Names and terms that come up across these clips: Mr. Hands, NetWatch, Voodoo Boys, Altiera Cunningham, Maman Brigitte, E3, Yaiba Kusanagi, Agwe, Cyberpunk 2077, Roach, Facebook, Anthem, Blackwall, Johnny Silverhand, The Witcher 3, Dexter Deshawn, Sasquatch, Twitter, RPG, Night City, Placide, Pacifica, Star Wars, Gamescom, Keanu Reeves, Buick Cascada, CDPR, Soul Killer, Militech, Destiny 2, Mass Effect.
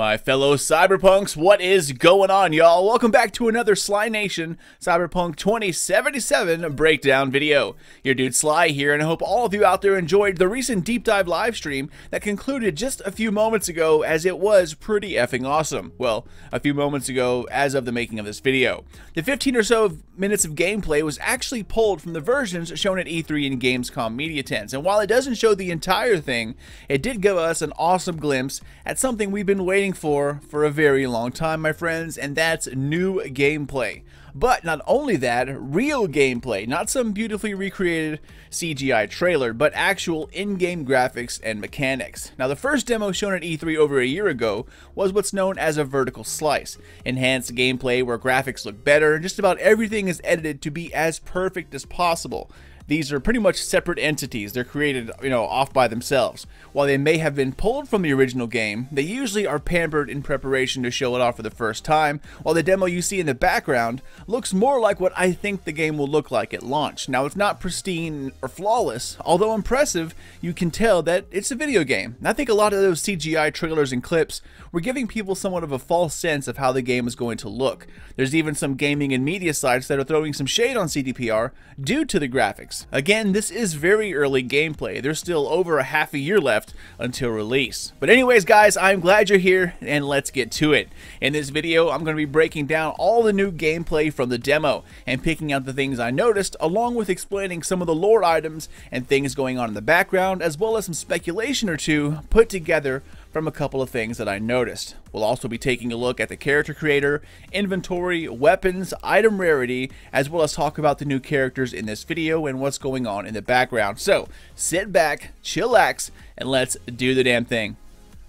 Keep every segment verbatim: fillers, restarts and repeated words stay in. my fellow cyberpunks, what is going on, y'all? Welcome back to another Sly Nation Cyberpunk twenty seventy-seven breakdown video. Your dude Sly here, and I hope all of you out there enjoyed the recent deep dive live stream that concluded just a few moments ago, as it was pretty effing awesome. Well, a few moments ago as of the making of this video. The fifteen or so minutes of gameplay was actually pulled from the versions shown at E three and Gamescom media tents, and while it doesn't show the entire thing, it did give us an awesome glimpse at something we've been waiting for for a very long time, my friends, and that's new gameplay. But not only that, real gameplay, not some beautifully recreated C G I trailer, but actual in-game graphics and mechanics. Now, the first demo shown at E three over a year ago was what's known as a vertical slice, enhanced gameplay where graphics look better and just about everything is edited to be as perfect as possible. These are pretty much separate entities. They're created, you know, off by themselves. While they may have been pulled from the original game, they usually are pampered in preparation to show it off for the first time, while the demo you see in the background looks more like what I think the game will look like at launch. Now, it's not pristine or flawless, although impressive, you can tell that it's a video game. And I think a lot of those C G I trailers and clips were giving people somewhat of a false sense of how the game is going to look. There's even some gaming and media sites that are throwing some shade on C D P R due to the graphics. Again, this is very early gameplay. There's still over a half a year left until release. But anyways, guys, I'm glad you're here, and let's get to it. In this video, I'm going to be breaking down all the new gameplay from the demo and picking out the things I noticed, along with explaining some of the lore items and things going on in the background, as well as some speculation or two put together from a couple of things that I noticed. We'll also be taking a look at the character creator, inventory, weapons, item rarity, as well as talk about the new characters in this video and what's going on in the background. So sit back, chillax, and let's do the damn thing.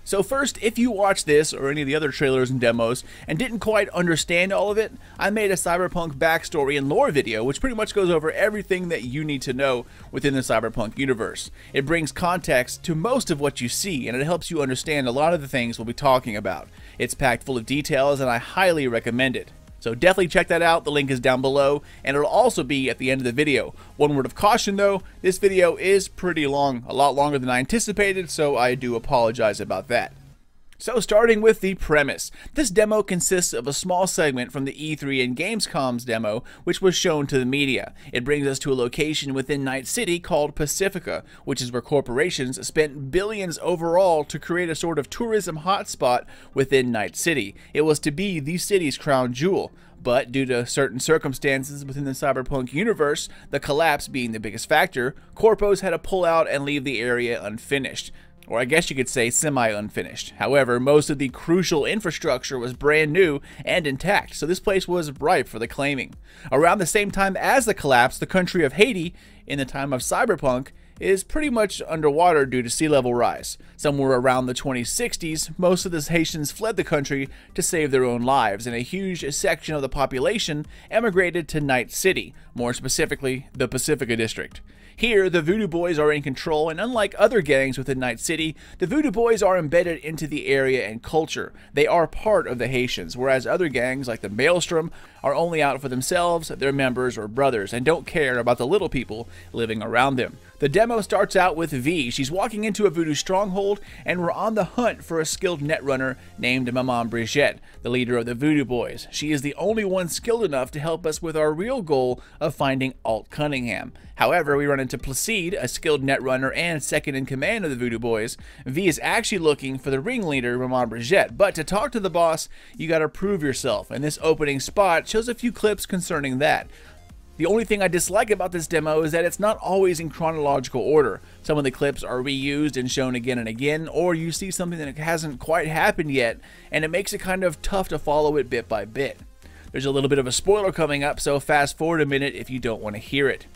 So first, if you watched this or any of the other trailers and demos and didn't quite understand all of it, I made a Cyberpunk backstory and lore video, which pretty much goes over everything that you need to know within the Cyberpunk universe. It brings context to most of what you see, and it helps you understand a lot of the things we'll be talking about. It's packed full of details, and I highly recommend it. So definitely check that out. The link is down below, and it'll also be at the end of the video. One word of caution though, this video is pretty long, a lot longer than I anticipated, so I do apologize about that. So starting with the premise, this demo consists of a small segment from the E three and Gamescom's demo, which was shown to the media. It brings us to a location within Night City called Pacifica, which is where corporations spent billions overall to create a sort of tourism hotspot within Night City. It was to be the city's crown jewel. But due to certain circumstances within the cyberpunk universe, the collapse being the biggest factor, corpos had to pull out and leave the area unfinished. Or I guess you could say semi-unfinished. However, most of the crucial infrastructure was brand new and intact, so this place was ripe for the claiming. Around the same time as the collapse, the country of Haiti, in the time of Cyberpunk, is pretty much underwater due to sea level rise. Somewhere around the twenty sixties, most of the Haitians fled the country to save their own lives, and a huge section of the population emigrated to Night City, more specifically, the Pacifica district. Here, the Voodoo Boys are in control, and unlike other gangs within Night City, the Voodoo Boys are embedded into the area and culture. They are part of the Haitians, whereas other gangs, like the Maelstrom, are only out for themselves, their members, or brothers, and don't care about the little people living around them. The demo starts out with V. She's walking into a voodoo stronghold, and we're on the hunt for a skilled netrunner named Maman Brigitte, the leader of the Voodoo Boys. She is the only one skilled enough to help us with our real goal of finding Alt Cunningham. However, we run into Placide, a skilled netrunner and second-in-command of the Voodoo Boys. V is actually looking for the ringleader, Maman Brigitte, but to talk to the boss, you gotta prove yourself, and this opening spot shows a few clips concerning that. The only thing I dislike about this demo is that it's not always in chronological order. Some of the clips are reused and shown again and again, or you see something that hasn't quite happened yet, and it makes it kind of tough to follow it bit by bit. There's a little bit of a spoiler coming up, so fast forward a minute if you don't want to hear it.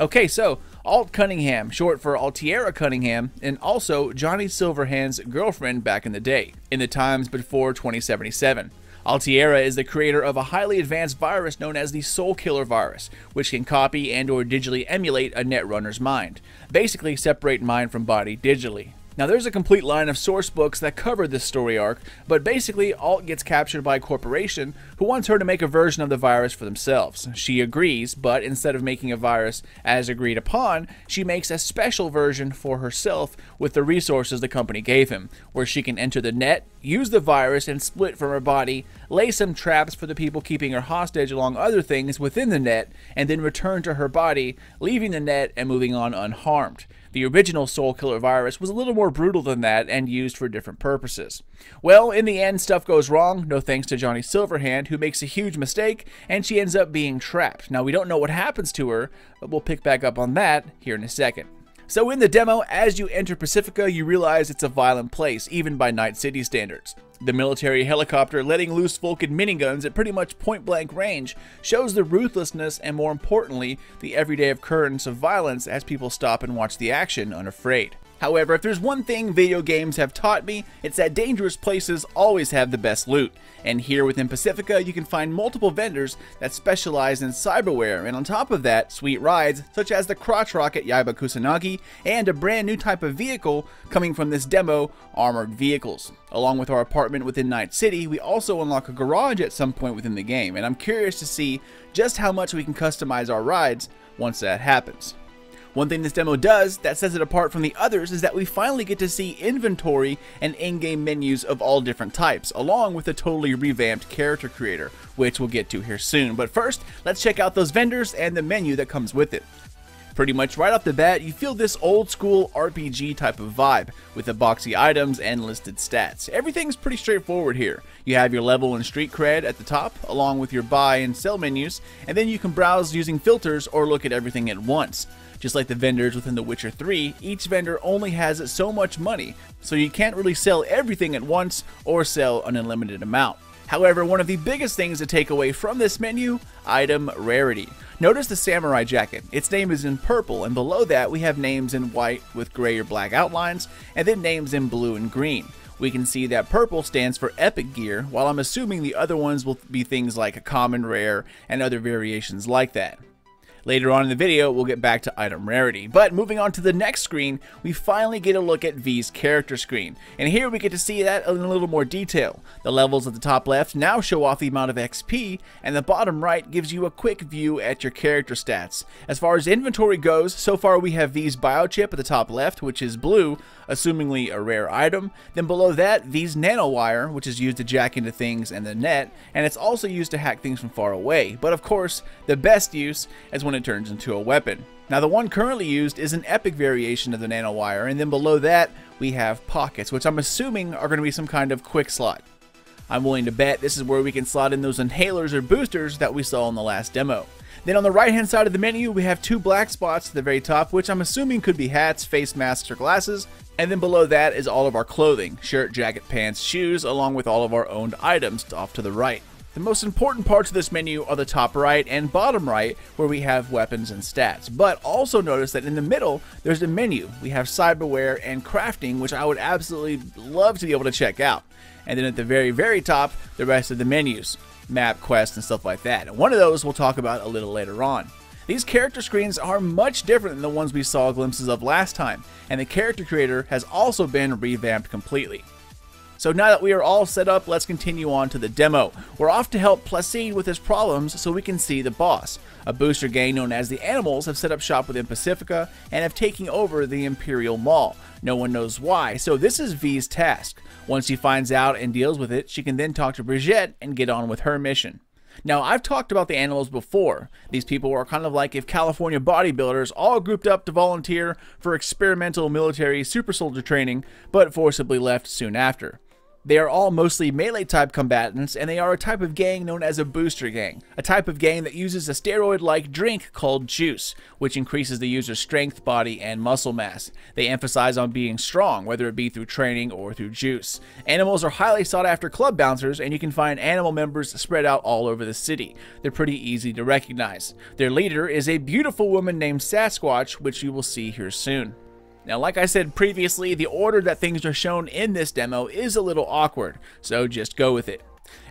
Okay, so Alt Cunningham, short for Altiera Cunningham, and also Johnny Silverhand's girlfriend back in the day, in the times before twenty seventy-seven. Altiera is the creator of a highly advanced virus known as the Soul Killer virus, which can copy and or digitally emulate a netrunner's mind, basically separate mind from body digitally. Now, there's a complete line of source books that cover this story arc, but basically Alt gets captured by a corporation who wants her to make a version of the virus for themselves. She agrees, but instead of making a virus as agreed upon, she makes a special version for herself with the resources the company gave him, where she can enter the net, use the virus and split from her body, lay some traps for the people keeping her hostage along other things within the net, and then return to her body, leaving the net and moving on unharmed. The original Soul Killer virus was a little more brutal than that and used for different purposes. Well, in the end, stuff goes wrong, no thanks to Johnny Silverhand, who makes a huge mistake, and she ends up being trapped. Now, we don't know what happens to her, but we'll pick back up on that here in a second. So in the demo, as you enter Pacifica, you realize it's a violent place, even by Night City standards. The military helicopter letting loose Vulcan miniguns at pretty much point-blank range shows the ruthlessness and, more importantly, the everyday occurrence of violence as people stop and watch the action unafraid. However, if there's one thing video games have taught me, it's that dangerous places always have the best loot. And here within Pacifica, you can find multiple vendors that specialize in cyberware, and on top of that, sweet rides such as the crotch rocket Yaiba Kusanagi and a brand new type of vehicle coming from this demo, armored vehicles. Along with our apartment within Night City, we also unlock a garage at some point within the game, and I'm curious to see just how much we can customize our rides once that happens. One thing this demo does that sets it apart from the others is that we finally get to see inventory and in-game menus of all different types, along with a totally revamped character creator, which we'll get to here soon. But first, let's check out those vendors and the menu that comes with it. Pretty much right off the bat, you feel this old-school R P G type of vibe, with the boxy items and listed stats. Everything's pretty straightforward here. You have your level and street cred at the top, along with your buy and sell menus, and then you can browse using filters or look at everything at once. Just like the vendors within The Witcher three, each vendor only has so much money, so you can't really sell everything at once or sell an unlimited amount. However, one of the biggest things to take away from this menu, item rarity. Notice the samurai jacket. Its name is in purple, and below that we have names in white with gray or black outlines, and then names in blue and green. We can see that purple stands for epic gear, while I'm assuming the other ones will be things like a common, rare, and other variations like that. Later on in the video, we'll get back to item rarity, but moving on to the next screen, we finally get a look at V's character screen, and here we get to see that in a little more detail. The levels at the top left now show off the amount of X P, and the bottom right gives you a quick view at your character stats. As far as inventory goes, so far we have V's biochip at the top left, which is blue, assumingly a rare item. Then below that, V's nanowire, which is used to jack into things and the net, and it's also used to hack things from far away, but of course, the best use is when it turns into a weapon. Now, the one currently used is an epic variation of the nanowire, and then below that we have pockets, which I'm assuming are going to be some kind of quick slot. I'm willing to bet this is where we can slot in those inhalers or boosters that we saw in the last demo. Then on the right hand side of the menu we have two black spots at the very top, which I'm assuming could be hats, face masks, or glasses, and then below that is all of our clothing, shirt, jacket, pants, shoes, along with all of our owned items off to the right. The most important parts of this menu are the top right and bottom right, where we have weapons and stats, but also notice that in the middle there's a menu. We have cyberware and crafting, which I would absolutely love to be able to check out. And then at the very very top, the rest of the menus, map, quests, and stuff like that, and one of those we'll talk about a little later on. These character screens are much different than the ones we saw glimpses of last time, and the character creator has also been revamped completely. So now that we are all set up, let's continue on to the demo. We're off to help Placide with his problems so we can see the boss. A booster gang known as the Animals have set up shop within Pacifica and have taken over the Imperial Mall. No one knows why, so this is V's task. Once she finds out and deals with it, she can then talk to Brigitte and get on with her mission. Now, I've talked about the Animals before. These people are kind of like if California bodybuilders all grouped up to volunteer for experimental military super soldier training, but forcibly left soon after. They are all mostly melee-type combatants, and they are a type of gang known as a booster gang, a type of gang that uses a steroid-like drink called juice, which increases the user's strength, body, and muscle mass. They emphasize on being strong, whether it be through training or through juice. Animals are highly sought-after club bouncers, and you can find Animal members spread out all over the city. They're pretty easy to recognize. Their leader is a beautiful woman named Sasquatch, which you will see here soon. Now, like I said previously, the order that things are shown in this demo is a little awkward, so just go with it.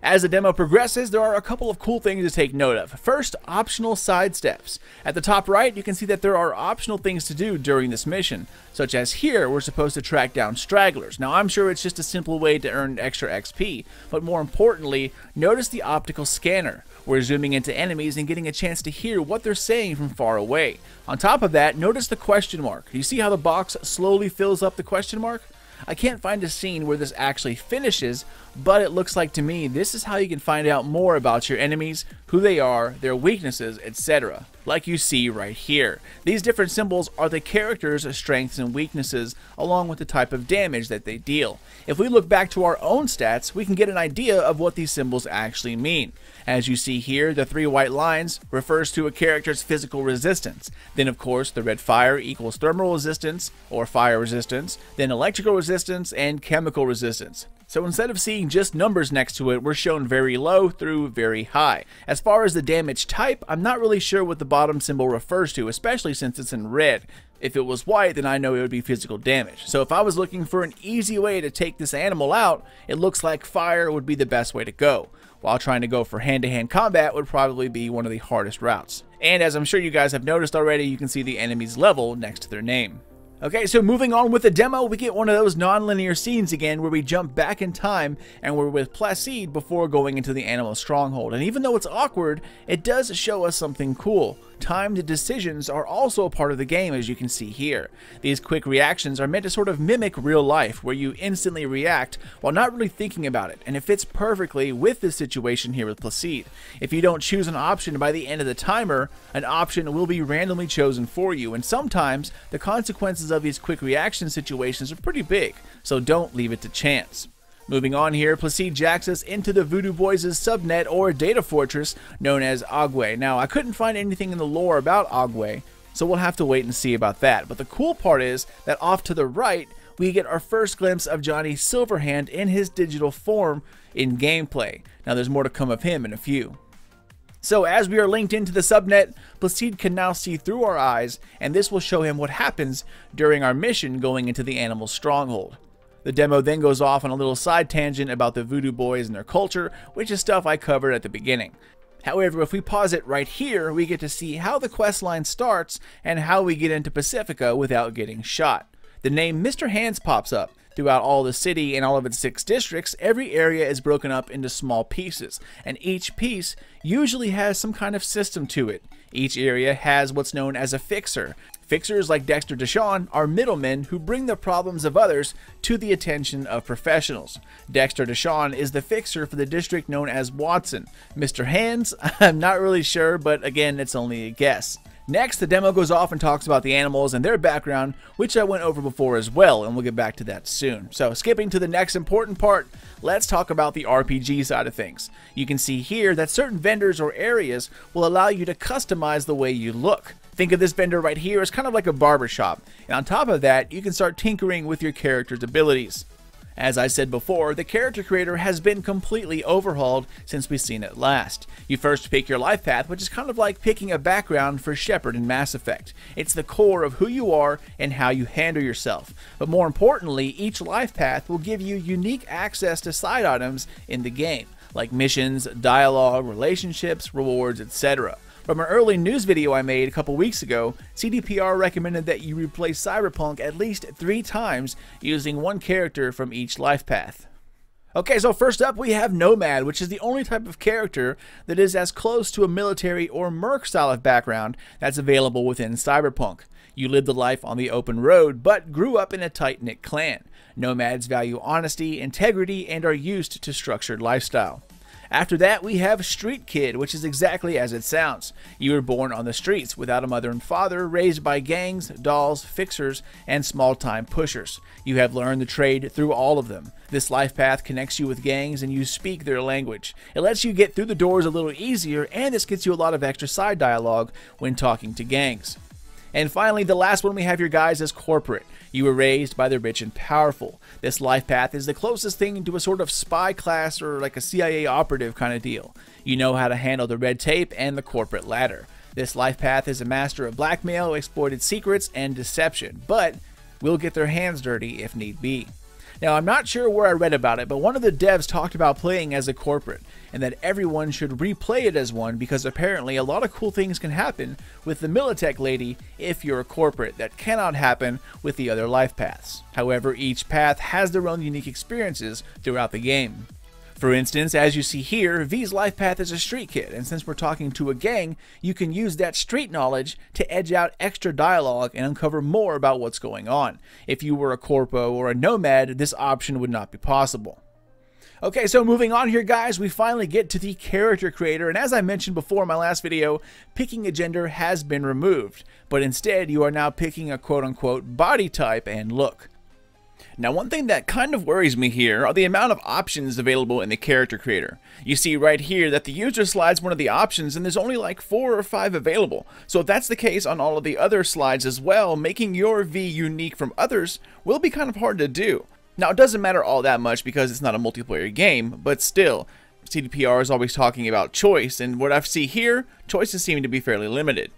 As the demo progresses, there are a couple of cool things to take note of. First, optional side steps. At the top right, you can see that there are optional things to do during this mission, such as here, we're supposed to track down stragglers. Now, I'm sure it's just a simple way to earn extra X P, but more importantly, notice the optical scanner. We're zooming into enemies and getting a chance to hear what they're saying from far away. On top of that, notice the question mark. You see how the box slowly fills up the question mark? I can't find a scene where this actually finishes, but it looks like to me this is how you can find out more about your enemies, who they are, their weaknesses, et cetera. Like you see right here. These different symbols are the characters' strengths and weaknesses, along with the type of damage that they deal. If we look back to our own stats, we can get an idea of what these symbols actually mean. As you see here, the three white lines refers to a character's physical resistance. Then of course, the red fire equals thermal resistance, or fire resistance, then electrical resistance, and chemical resistance. So instead of seeing just numbers next to it, we're shown very low through very high. As far as the damage type, I'm not really sure what the bottom symbol refers to, especially since it's in red. If it was white, then I know it would be physical damage. So if I was looking for an easy way to take this animal out, it looks like fire would be the best way to go, while trying to go for hand-to-hand combat would probably be one of the hardest routes. And as I'm sure you guys have noticed already, you can see the enemy's level next to their name. Okay, so moving on with the demo, we get one of those non-linear scenes again where we jump back in time and we're with Placide before going into the animal stronghold. And even though it's awkward, it does show us something cool. Timed decisions are also a part of the game, as you can see here. These quick reactions are meant to sort of mimic real life, where you instantly react while not really thinking about it, and it fits perfectly with this situation here with Placide. If you don't choose an option by the end of the timer, an option will be randomly chosen for you, and sometimes the consequences of these quick reaction situations are pretty big, so don't leave it to chance. Moving on here, Placide jacks us into the Voodoo Boys' subnet or data fortress known as Agwe. Now, I couldn't find anything in the lore about Agwe, so we'll have to wait and see about that. But the cool part is that off to the right, we get our first glimpse of Johnny Silverhand in his digital form in gameplay. Now, there's more to come of him in a few. So as we are linked into the subnet, Placide can now see through our eyes, and this will show him what happens during our mission going into the animal stronghold. The demo then goes off on a little side tangent about the Voodoo Boys and their culture, which is stuff I covered at the beginning. However, if we pause it right here, we get to see how the quest line starts and how we get into Pacifica without getting shot. The name Mister Hands pops up. Throughout all the city and all of its six districts, every area is broken up into small pieces, and each piece usually has some kind of system to it. Each area has what's known as a fixer. Fixers like Dexter Deshawn are middlemen who bring the problems of others to the attention of professionals. Dexter Deshawn is the fixer for the district known as Watson. Mister Hands, I'm not really sure, but again, it's only a guess. Next, the demo goes off and talks about the animals and their background, which I went over before as well, and we'll get back to that soon. So skipping to the next important part, let's talk about the R P G side of things. You can see here that certain vendors or areas will allow you to customize the way you look. Think of this vendor right here as kind of like a barbershop, and on top of that, you can start tinkering with your character's abilities. As I said before, the character creator has been completely overhauled since we've seen it last. You first pick your life path, which is kind of like picking a background for Shepard in Mass Effect. It's the core of who you are and how you handle yourself. But more importantly, each life path will give you unique access to side items in the game, like missions, dialogue, relationships, rewards, et cetera. From an early news video I made a couple weeks ago, C D P R recommended that you replay Cyberpunk at least three times using one character from each life path. Okay, so first up we have Nomad, which is the only type of character that is as close to a military or merc style of background that's available within Cyberpunk. You lived the life on the open road, but grew up in a tight-knit clan. Nomads value honesty, integrity, and are used to structured lifestyle. After that, we have Street Kid, which is exactly as it sounds. You were born on the streets, without a mother and father, raised by gangs, dolls, fixers, and small-time pushers. You have learned the trade through all of them. This life path connects you with gangs, and you speak their language. It lets you get through the doors a little easier, and this gets you a lot of extra side dialogue when talking to gangs. And finally, the last one we have here, guys, is Corporate. You were raised by the rich and powerful. This life path is the closest thing to a sort of spy class or like a C I A operative kind of deal. You know how to handle the red tape and the corporate ladder. This life path is a master of blackmail, exploited secrets, and deception, but will get their hands dirty if need be. Now, I'm not sure where I read about it, but one of the devs talked about playing as a corporate, and that everyone should replay it as one because apparently a lot of cool things can happen with the Militech lady if you're a corporate that cannot happen with the other life paths. However, each path has their own unique experiences throughout the game. For instance, as you see here, V's life path is a street kid, and since we're talking to a gang, you can use that street knowledge to edge out extra dialogue and uncover more about what's going on. If you were a corpo or a nomad, this option would not be possible. Okay, so moving on here, guys, we finally get to the character creator, and as I mentioned before in my last video, picking a gender has been removed, but instead you are now picking a quote-unquote body type and look. Now, one thing that kind of worries me here are the amount of options available in the character creator. You see right here that the user slides one of the options and there's only like four or five available, so if that's the case on all of the other slides as well, making your V unique from others will be kind of hard to do. Now, it doesn't matter all that much because it's not a multiplayer game, but still, C D P R is always talking about choice, and what I see here, choices seem to be fairly limited.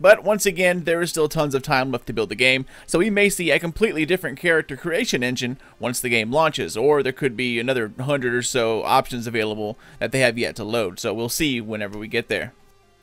But once again, there is still tons of time left to build the game, so we may see a completely different character creation engine once the game launches, or there could be another hundred or so options available that they have yet to load, so we'll see whenever we get there.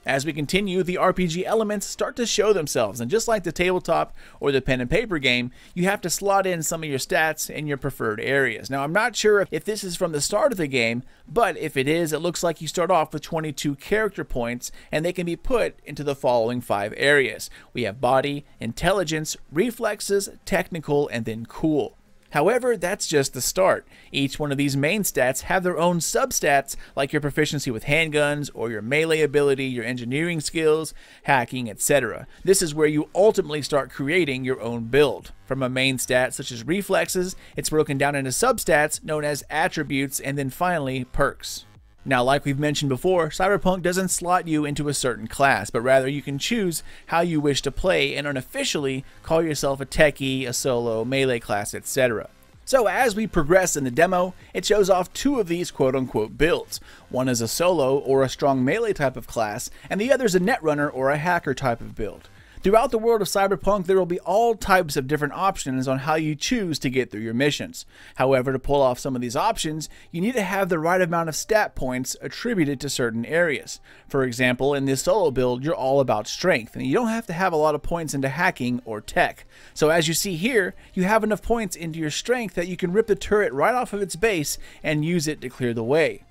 As we continue, the R P G elements start to show themselves, and just like the tabletop or the pen and paper game, you have to slot in some of your stats in your preferred areas. Now, I'm not sure if this is from the start of the game, but if it is, it looks like you start off with twenty-two character points, and they can be put into the following five areas. We have body, intelligence, reflexes, technical, and then cool. However, that's just the start. Each one of these main stats have their own substats, like your proficiency with handguns, or your melee ability, your engineering skills, hacking, et cetera. This is where you ultimately start creating your own build. From a main stat such as reflexes, it's broken down into substats known as attributes, and then finally perks. Now, like we've mentioned before, Cyberpunk doesn't slot you into a certain class, but rather you can choose how you wish to play and unofficially call yourself a techie, a solo, melee class, et cetera. So as we progress in the demo, it shows off two of these quote-unquote builds. One is a solo or a strong melee type of class, and the other is a netrunner or a hacker type of build. Throughout the world of Cyberpunk, there will be all types of different options on how you choose to get through your missions. However, to pull off some of these options, you need to have the right amount of stat points attributed to certain areas. For example, in this solo build, you're all about strength, and you don't have to have a lot of points into hacking or tech. So as you see here, you have enough points into your strength that you can rip the turret right off of its base and use it to clear the way.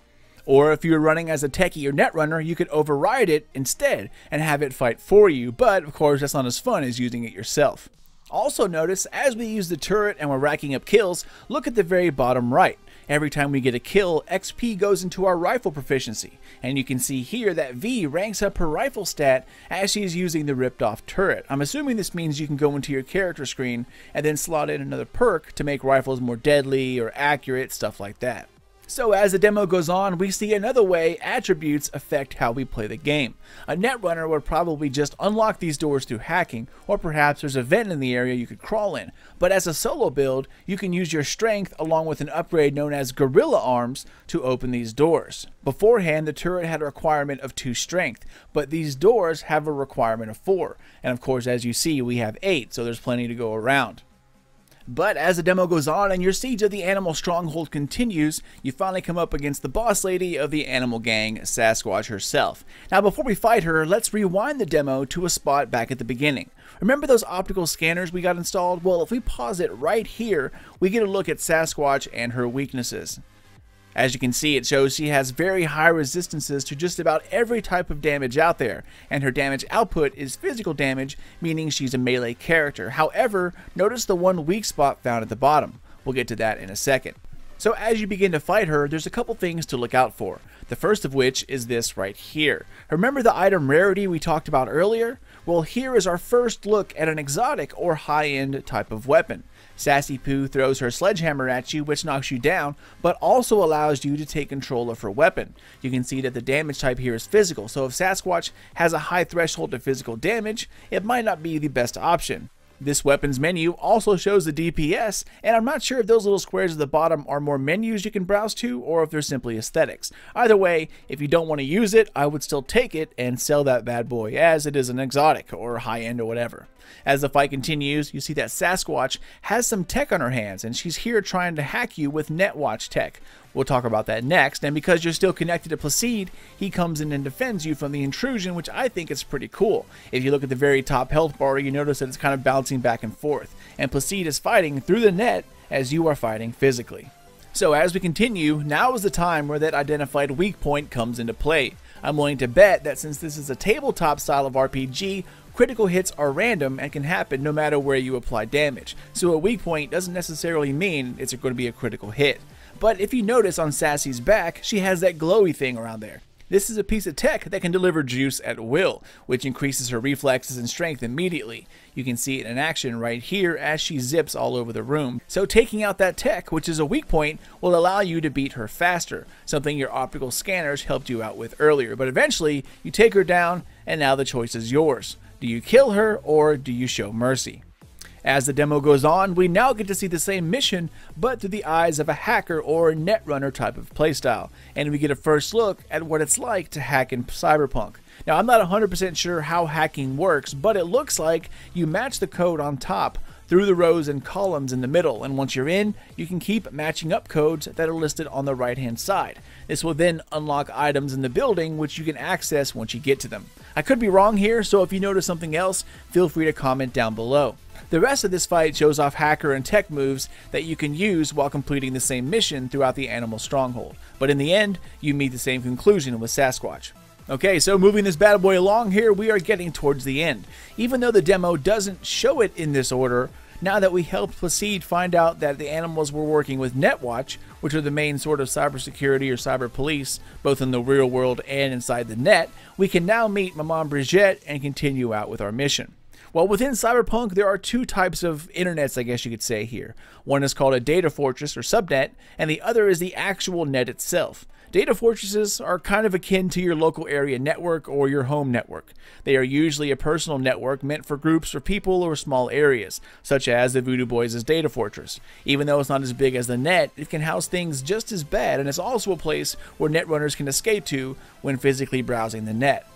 Or if you're running as a techie or netrunner, you could override it instead and have it fight for you, but of course that's not as fun as using it yourself. Also notice, as we use the turret and we're racking up kills, look at the very bottom right. Every time we get a kill, X P goes into our rifle proficiency, and you can see here that V ranks up her rifle stat as she is using the ripped off turret. I'm assuming this means you can go into your character screen and then slot in another perk to make rifles more deadly or accurate, stuff like that. So as the demo goes on, we see another way attributes affect how we play the game. A netrunner would probably just unlock these doors through hacking, or perhaps there's a vent in the area you could crawl in. But as a solo build, you can use your strength along with an upgrade known as gorilla arms to open these doors. Beforehand, the turret had a requirement of two strength, but these doors have a requirement of four. And of course, as you see, we have eight, so there's plenty to go around. But as the demo goes on and your siege of the animal stronghold continues, you finally come up against the boss lady of the animal gang, Sasquatch herself. Now, before we fight her, let's rewind the demo to a spot back at the beginning. Remember those optical scanners we got installed? Well, if we pause it right here, we get a look at Sasquatch and her weaknesses. As you can see, it shows she has very high resistances to just about every type of damage out there, and her damage output is physical damage, meaning she's a melee character. However, notice the one weak spot found at the bottom. We'll get to that in a second. So as you begin to fight her, there's a couple things to look out for. The first of which is this right here. Remember the item rarity we talked about earlier? Well, here is our first look at an exotic or high-end type of weapon. Sassy Poo throws her sledgehammer at you, which knocks you down, but also allows you to take control of her weapon. You can see that the damage type here is physical, so if Sasquatch has a high threshold to physical damage, it might not be the best option. This weapon's menu also shows the D P S, and I'm not sure if those little squares at the bottom are more menus you can browse to, or if they're simply aesthetics. Either way, if you don't want to use it, I would still take it and sell that bad boy, as it is an exotic, or high-end, or whatever. As the fight continues, you see that Sasquatch has some tech on her hands, and she's here trying to hack you with NetWatch tech. We'll talk about that next, and because you're still connected to Placide, he comes in and defends you from the intrusion, which I think is pretty cool. If you look at the very top health bar, you notice that it's kind of bouncing back and forth, and Placide is fighting through the net as you are fighting physically. So as we continue, now is the time where that identified weak point comes into play. I'm willing to bet that since this is a tabletop style of R P G, critical hits are random and can happen no matter where you apply damage, so a weak point doesn't necessarily mean it's going to be a critical hit. But if you notice on Sassy's back, she has that glowy thing around there. This is a piece of tech that can deliver juice at will, which increases her reflexes and strength immediately. You can see it in action right here as she zips all over the room. So taking out that tech, which is a weak point, will allow you to beat her faster, something your optical scanners helped you out with earlier. But eventually, you take her down, and now the choice is yours. Do you kill her, or do you show mercy? As the demo goes on, we now get to see the same mission, but through the eyes of a hacker or netrunner type of playstyle, and we get a first look at what it's like to hack in Cyberpunk. Now, I'm not one hundred percent sure how hacking works, but it looks like you match the code on top through the rows and columns in the middle, and once you're in, you can keep matching up codes that are listed on the right-hand side. This will then unlock items in the building, which you can access once you get to them. I could be wrong here, so if you notice something else, feel free to comment down below. The rest of this fight shows off hacker and tech moves that you can use while completing the same mission throughout the animal stronghold, but in the end, you meet the same conclusion with Sasquatch. Okay, so moving this bad boy along here, we are getting towards the end. Even though the demo doesn't show it in this order, now that we helped Placide find out that the animals were working with NetWatch, which are the main sort of cybersecurity or cyber police, both in the real world and inside the net, we can now meet Maman Brigitte and continue out with our mission. Well, within Cyberpunk, there are two types of internets, I guess you could say here. One is called a data fortress or subnet, and the other is the actual net itself. Data fortresses are kind of akin to your local area network or your home network. They are usually a personal network meant for groups or people or small areas, such as the Voodoo Boys' data fortress. Even though it's not as big as the net, it can house things just as bad, and it's also a place where netrunners can escape to when physically browsing the net.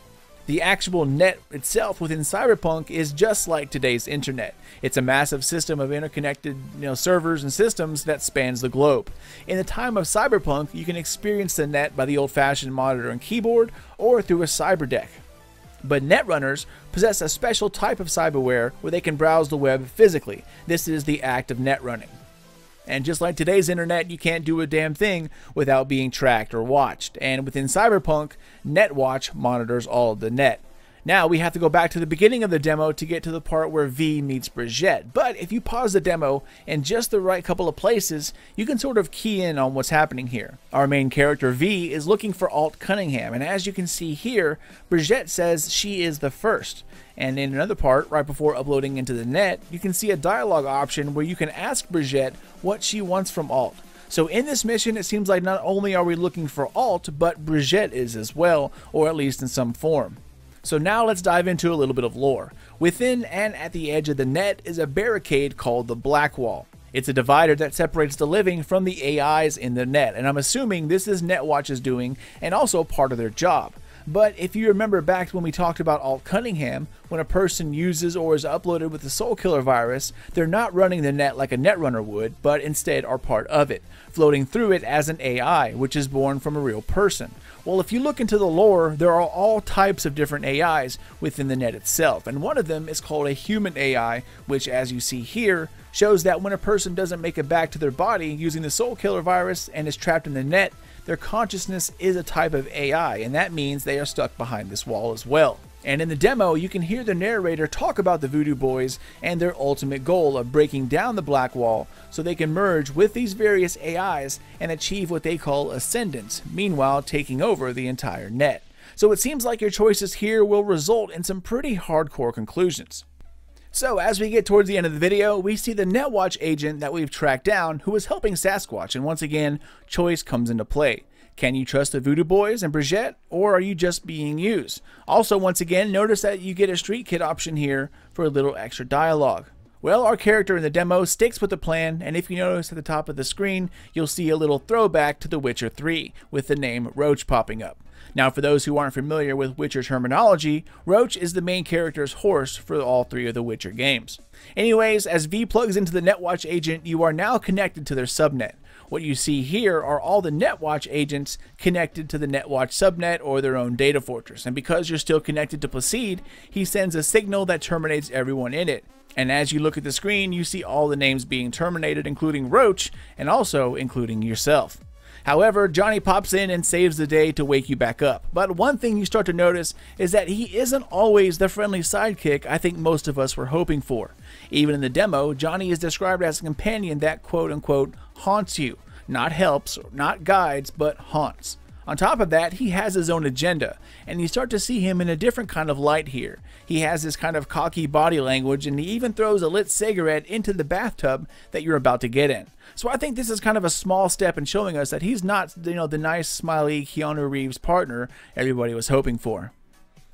The actual net itself within Cyberpunk is just like today's internet. It's a massive system of interconnected you know, servers and systems that spans the globe. In the time of Cyberpunk, you can experience the net by the old-fashioned monitor and keyboard or through a cyberdeck. But netrunners possess a special type of cyberware where they can browse the web physically. This is the act of netrunning. And just like today's internet, you can't do a damn thing without being tracked or watched. And within Cyberpunk, NetWatch monitors all of the net. Now we have to go back to the beginning of the demo to get to the part where V meets Brigitte. But if you pause the demo in just the right couple of places, you can sort of key in on what's happening here. Our main character V is looking for Alt Cunningham, and as you can see here, Brigitte says she is the first. And in another part, right before uploading into the net, you can see a dialogue option where you can ask Brigitte what she wants from Alt. So in this mission, it seems like not only are we looking for Alt, but Brigitte is as well, or at least in some form. So now let's dive into a little bit of lore. Within and at the edge of the net is a barricade called the Blackwall. It's a divider that separates the living from the A Is in the net, and I'm assuming this is NetWatch's doing and also part of their job. But if you remember back when we talked about Alt Cunningham, when a person uses or is uploaded with the Soul Killer virus, they're not running the net like a netrunner would, but instead are part of it, floating through it as an A I, which is born from a real person. Well, if you look into the lore, there are all types of different A Is within the net itself, and one of them is called a human A I, which, as you see here, shows that when a person doesn't make it back to their body using the Soul Killer virus and is trapped in the net, their consciousness is a type of A I, and that means they are stuck behind this wall as well. And in the demo, you can hear the narrator talk about the Voodoo Boys and their ultimate goal of breaking down the Black Wall so they can merge with these various A Is and achieve what they call ascendance, meanwhile taking over the entire net. So it seems like your choices here will result in some pretty hardcore conclusions. So as we get towards the end of the video, we see the NetWatch agent that we've tracked down who is helping Sasquatch, and once again, choice comes into play. Can you trust the Voodoo Boys and Brigitte, or are you just being used? Also, once again, notice that you get a street kid option here for a little extra dialogue. Well, our character in the demo sticks with the plan, and if you notice at the top of the screen, you'll see a little throwback to The Witcher three, with the name Roach popping up. Now, for those who aren't familiar with Witcher terminology, Roach is the main character's horse for all three of the Witcher games. Anyways, as V plugs into the NetWatch agent, you are now connected to their subnet. What you see here are all the NetWatch agents connected to the NetWatch subnet or their own data fortress, and because you're still connected to Placide, he sends a signal that terminates everyone in it. And as you look at the screen, you see all the names being terminated, including Roach, and also including yourself. However, Johnny pops in and saves the day to wake you back up. But one thing you start to notice is that he isn't always the friendly sidekick I think most of us were hoping for. Even in the demo, Johnny is described as a companion that quote-unquote haunts you. Not helps, not guides, but haunts. On top of that, he has his own agenda, and you start to see him in a different kind of light here. He has this kind of cocky body language, and he even throws a lit cigarette into the bathtub that you're about to get in. So I think this is kind of a small step in showing us that he's not, you know, the nice, smiley Keanu Reeves partner everybody was hoping for.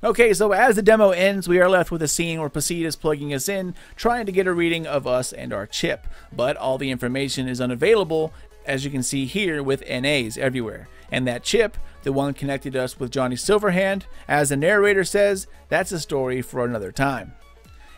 Okay, so as the demo ends, we are left with a scene where Placide is plugging us in, trying to get a reading of us and our chip, but all the information is unavailable, as you can see here with N As everywhere. And that chip, the one connected us with Johnny Silverhand, as the narrator says, that's a story for another time.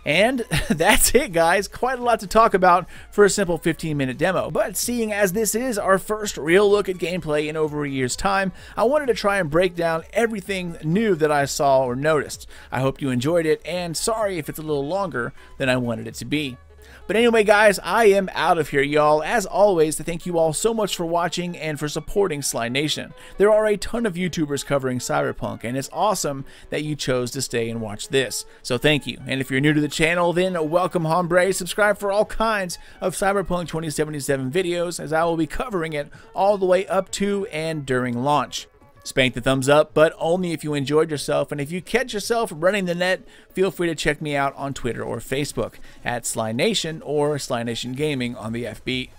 And that's it, guys. Quite a lot to talk about for a simple fifteen minute demo. But seeing as this is our first real look at gameplay in over a year's time, I wanted to try and break down everything new that I saw or noticed. I hope you enjoyed it, and sorry if it's a little longer than I wanted it to be. But anyway, guys, I am out of here, y'all. As always, to thank you all so much for watching and for supporting Sly Nation. There are a ton of YouTubers covering Cyberpunk, and it's awesome that you chose to stay and watch this. So thank you. And if you're new to the channel, then welcome, hombre. Subscribe for all kinds of Cyberpunk twenty seventy-seven videos, as I will be covering it all the way up to and during launch. Spank the thumbs up, but only if you enjoyed yourself, and if you catch yourself running the net, feel free to check me out on Twitter or Facebook at Sly Nation or Sly Nation Gaming on the F B.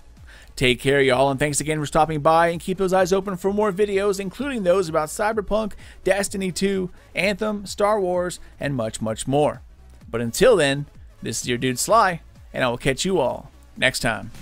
Take care, y'all, and thanks again for stopping by, and keep those eyes open for more videos, including those about Cyberpunk, Destiny two, Anthem, Star Wars, and much, much more. But until then, this is your dude Sly, and I will catch you all next time.